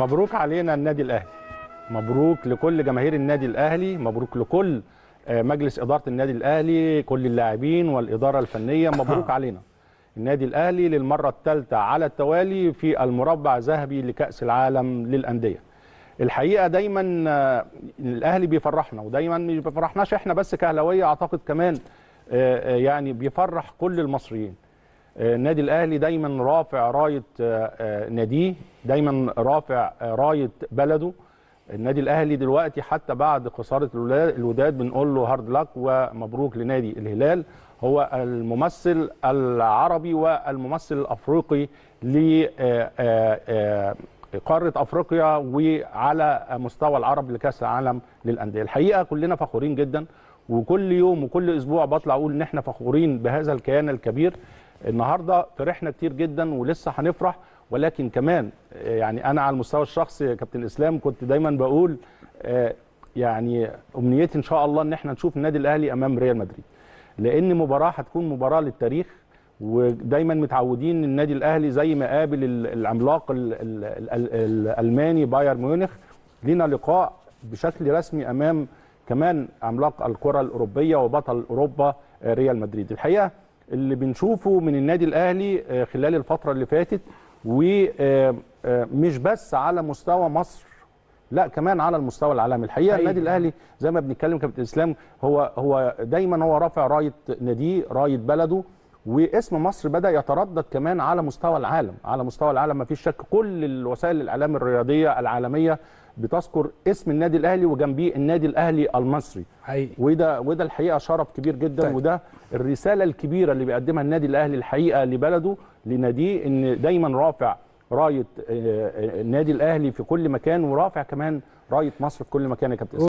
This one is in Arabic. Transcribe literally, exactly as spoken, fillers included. مبروك علينا النادي الأهلي، مبروك لكل جماهير النادي الأهلي، مبروك لكل مجلس إدارة النادي الأهلي، كل اللاعبين والإدارة الفنية، مبروك علينا النادي الأهلي للمرة الثالثة على التوالي في المربع الذهبي لكأس العالم للأنديه. الحقيقة دايما الأهلي بيفرحنا، ودايما ما بيفرحناش احنا بس كأهلاوية، أعتقد كمان يعني بيفرح كل المصريين. النادي الأهلي دايما رافع راية ناديه، دايما رافع راية بلده. النادي الأهلي دلوقتي حتى بعد خسارة الوداد بنقول له هارد لك ومبروك لنادي الهلال، هو الممثل العربي والممثل الأفريقي لقارة أفريقيا وعلى مستوى العرب لكأس العالم للأندية. الحقيقة كلنا فخورين جدا، وكل يوم وكل أسبوع بطلع أقول إن إحنا فخورين بهذا الكيان الكبير. النهارده فرحنا كتير جدا ولسه هنفرح، ولكن كمان يعني انا على المستوى الشخصي يا كابتن اسلام كنت دايما بقول يعني امنيتي ان شاء الله ان احنا نشوف النادي الاهلي امام ريال مدريد، لان مباراه هتكون مباراه للتاريخ. ودايما متعودين النادي الاهلي زي ما قابل العملاق الالماني بايرن ميونخ، لينا لقاء بشكل رسمي امام كمان عملاق الكره الاوروبيه وبطل اوروبا ريال مدريد. الحقيقه اللي بنشوفه من النادي الأهلي خلال الفترة اللي فاتت، ومش بس على مستوى مصر، لا كمان على المستوى العالمي. الحقيقة حقيقي. النادي الأهلي زي ما بنتكلم كابتن اسلام هو هو دايما هو رافع راية ناديه، راية بلده، واسم مصر بدأ يتردد كمان على مستوى العالم. على مستوى العالم ما فيش شك، كل وسائل الإعلام الرياضية العالمية بتذكر اسم النادي الاهلي وجنبيه النادي الاهلي المصري حقيقي. وده وده الحقيقه شرف كبير جدا طيب. وده الرساله الكبيره اللي بيقدمها النادي الاهلي الحقيقه لبلده، لناديه، ان دايما رافع رايه النادي الاهلي في كل مكان، ورافع كمان رايه مصر في كل مكان يا كابتن.